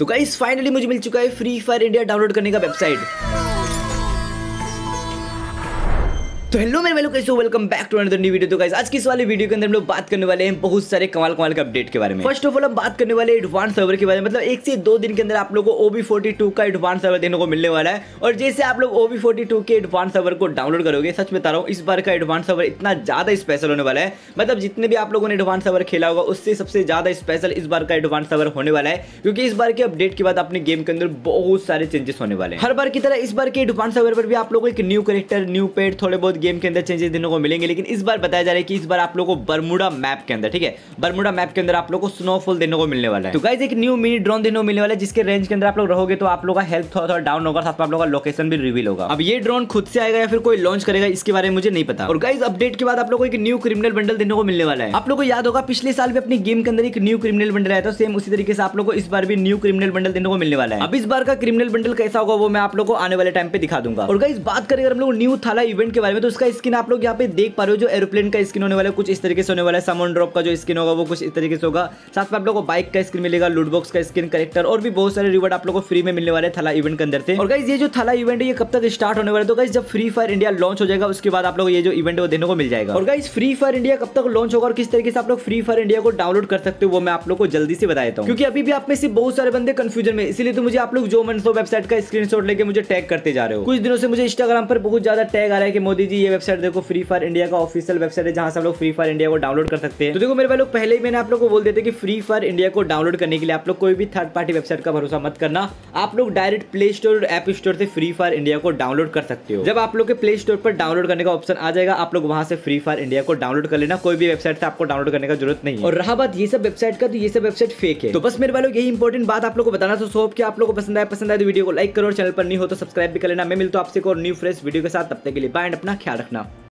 तो guys finally मुझे मिल चुका है फ्री फायर इंडिया डाउनलोड करने का वेबसाइट। तो हेलो मेरे लोग, कैसे हो? Welcome back to another new video. तो गाइस आज की इस वाले वीडियो के अंदर हम लोग बात करने वाले हैं बहुत सारे कमाल के अपडेट के बारे में। फर्स्ट ऑफ ऑल हम बात करने वाले एडवांस सर्वर के बारे में। मतलब 1 से 2 दिन के अंदर आप लोगों को ओबी 42 का एडवांस सर्वर देखने को मिलने वाला है। और जैसे आप लोग ओबी 42 के एडवांस सर्वर को डाउनलोड करोगे, सच बता रहा हूँ इस बार का एडवांस सर्वर इतना ज्यादा स्पेशल होने वाला है। मतलब जितने भी आप लोगों ने एडवांस सर्वर खेला होगा उससे सबसे ज्यादा स्पेशल इस बार का एडवांस सर्वर होने वाला है, क्योंकि इस बार के अपडेट के बाद अपने गेम के अंदर बहुत सारे चेंजेस होने वाले हैं। हर बार की तरह इस बार के एडवांस सर्वर पर भी आप लोगों को एक न्यू कैरेक्टर, न्यू पेट, थोड़े बहुत गेम के अंदर चेंजेस देखने को मिलेंगे। लेकिन इस बार बताया जा रहा है कि इस बार आप लोगों को बर्मुडा मैप के अंदर, ठीक है, बर्मुडा मैप के अंदर आप लोगों को स्नोफॉल देने को मिलने वाला है। तो गाइस एक न्यू मिनी ड्रोन देने को मिलने वाला है, जिसके रेंज के अंदर आप लोग रहोगे तो आप लोगों का हेल्थ थोड़ा डाउन होगा, साथ में आप लोगों का लोकेशन भी रिवील होगा। अब ये ड्रोन खुद से आएगा या फिर कोई लॉन्च करेगा, इसके बारे में मुझे नहीं पता। और गाइस अपडेट के बाद आप लोगों को एक न्यू क्रिमिनल बंडल देने को मिलने वाला है। आप लोगों को याद होगा पिछले साल भी अपने गेम के अंदर एक न्यू क्रिमिनल बंडल आया था, सेम उसी तरीके से आप लोगों को इस बार भी न्यू क्रिमिनल बंडल देने को मिलने वाला है। अब इस बार का क्रिमिनल बंडल कैसा होगा वो मैं आप लोगों को आने वाले टाइम पे दिखा दूंगा। और गाइस बात करें हम लोग न्यू थाला इवेंट के बारे में, तो उसका स्किन आप लोग यहाँ पे देख पा रहे हो। जो एरोप्लेन का स्किन होने वाला है कुछ इस तरीके से होने वाला है, समन ड्रॉप का जो स्किन होगा वो कुछ इस तरीके से होगा, साथ में आप लोगों को बाइक का स्किन मिलेगा, लूटबॉक्स का स्किन, करेक्टर और भी बहुत सारे रिवॉर्ड आप लोगों को फ्री में मिलने वाले थाला इवेंट के अंदर थे। और गाइस ये जो थाला इवेंट है ये कब तक स्टार्ट होने वाला है? तो गाइस जब फ्री फायर इंडिया लॉन्च हो जाएगा उसके बाद आप लोग ये जो इवेंट वो देने को मिल जाएगा। और गाइस फ्री फायर इंडिया कब तक लॉन्च होगा और किस तरीके से आप लोग फ्री फायर इंडिया को डाउनलोड कर सकते हो वो मैं आप लोग को जल्दी से बता देता हूँ, क्योंकि अभी भी आप में से बहुत सारे बंदे कंफ्यूजन में, इसलिए तो मुझे आप लोग जो मन सो वेबसाइट का स्क्रीनशॉट लेके मुझे टैग करते जा रहे हो। कुछ दिनों से मुझे इंस्टाग्राम पर बहुत ज्यादा टैग आ रहा है कि मोदी जी ये वेबसाइट देखो, फ्री फायर इंडिया का ऑफिशियल वेबसाइट है जहां से आप लोग फ्री फायर इंडिया को डाउनलोड कर सकते हैं। तो देखो मेरे भाई लोग, पहले ही मैंने आप लोगों को बोल देते कि फ्री फायर इंडिया को डाउनलोड करने के लिए आप लोग कोई भी थर्ड पार्टी वेबसाइट का भरोसा मत करना। आप लोग डायरेक्ट प्ले स्टोर और ऐप स्टोर से फ्री फायर इंडिया को डाउनलोड कर सकते हो। जब आप लोग के प्ले स्टोर पर डाउनलोड करने का ऑप्शन आ जाएगा आप लोग वहां से फ्री फायर इंडिया को डाउनलोड कर लेना, कोई भी वेबसाइट से आपको डाउनलोड करने का जरूरत नहीं है। और रहा बात ये सब वेबसाइट का, तो ये सब वेबसाइट फेक है। तो बस मेरे भाई लोग यही इंपॉर्टेंट बात आप लोग को बताना। सो होप कि आप लोग को पसंद आए तो वीडियो को लाइक करो, चैनल पर नहीं हो तो सब्सक्राइब भी कर लेना। मैं मिलता हूं आपसे एक और न्यू फ्रेश वीडियो के साथ, तब तक के लिए बाय एंड अपना ख्याल रखना।